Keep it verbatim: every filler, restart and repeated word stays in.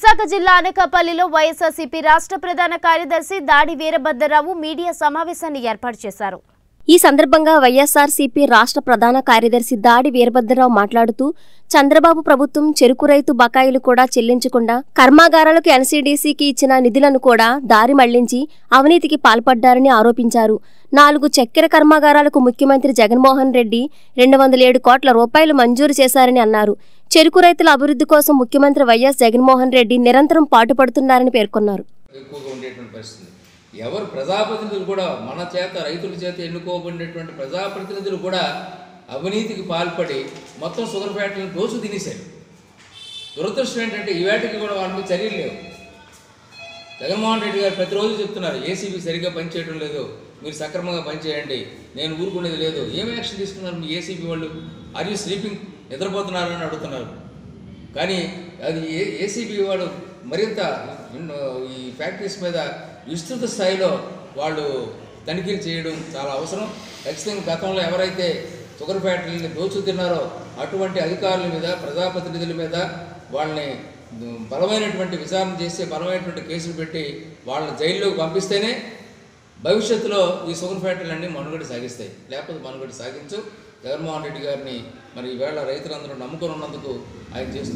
విశాఖ జిల్లా అనకాపల్లిలో వైఎస్ఆర్సీపీ రాష్ట్ర ప్రధాన కార్యదర్శి దాడివీరభద్ర రావు మీడియా సమావేశాన్ని ఏర్పాటు చేశారు। ఈ సందర్భంగా వైఎస్ఆర్సీపీ రాష్ట్ర ప్రధాన కార్యదర్శి దాడివీరభద్ర రావు మాట్లాడుతూ చంద్రబాబు ప్రభుత్వం చెరుకు రైతు బకాయిలు కూడా చెల్లించకుండా కర్మాగారాలకు ఎన్సీడీసీకి ఇచ్చిన నిధులను కూడా దారి మళ్లించి అవినీతికి పాల్పడ్డారని ఆరోపించారు। నాలుగు చక్కెర కర్మాగారాలకు ముఖ్యమంత్రి జగన్మోహన్ రెడ్డి రెండు వందల ఏడు కోట్ల రూపాయలు మంజూరు చేశారని అన్నారు। చెరుకు రైతుల అభివృద్ధి కోసం ముఖ్యమంత్రి వైఎస్ జగన్మోహన్ రెడ్డి నిరంతరం పాటుపడుతున్నారని పేర్కొన్నారు। ఎవరు ప్రజాప్రతినిధులు కూడా మన చేత రైతుల చేత ఎన్నుకోబడినటువంటి ప్రజాప్రతినిధులు కూడా అవినీతికి పాల్పడి మొత్తం షుగర్ ఫ్యాక్టరీని దోసు తినేశారు। దురదృష్టం ఏంటంటే ఈ వేటకి కూడా వాళ్ళ మీద చర్యలు లేవు। జగన్మోహన్ రెడ్డి గారు ప్రతిరోజు చెప్తున్నారు ఏసీబీ సరిగ్గా పనిచేయడం లేదు, మీరు సక్రమంగా పనిచేయండి, నేను ఊరుకునేది లేదు। ఏమి యాక్షన్ తీసుకున్నారు మీ ఏసీబీ వాళ్ళు? ఆర్ యూ స్లీపింగ్, నిద్రపోతున్నారు అని అడుగుతున్నారు। కానీ అది ఏ ఏసీబీ వాళ్ళు మరింత ఈ ఫ్యాక్టరీస్ మీద విస్తృత స్థాయిలో వాళ్ళు తనిఖీలు చేయడం చాలా అవసరం। ఖచ్చితంగా గతంలో ఎవరైతే షుగర్ ఫ్యాక్టరీని దోచుతున్నారో అటువంటి అధికారుల మీద ప్రజాప్రతినిధుల మీద వాళ్ళని బలమైనటువంటి విచారణ చేసి బలమైనటువంటి కేసులు పెట్టి వాళ్ళని జైల్లోకి పంపిస్తేనే భవిష్యత్తులో ఈ షుగర్ ఫ్యాక్టరీలన్నీ మనుగడ సాగిస్తాయి, లేకపోతే మనుగడ సాగించు। జగన్మోహన్ రెడ్డి గారిని మరి ఈవేళ రైతులందరూ నమ్ముకొని ఉన్నందుకు ఆయన చేస్తున్నారు।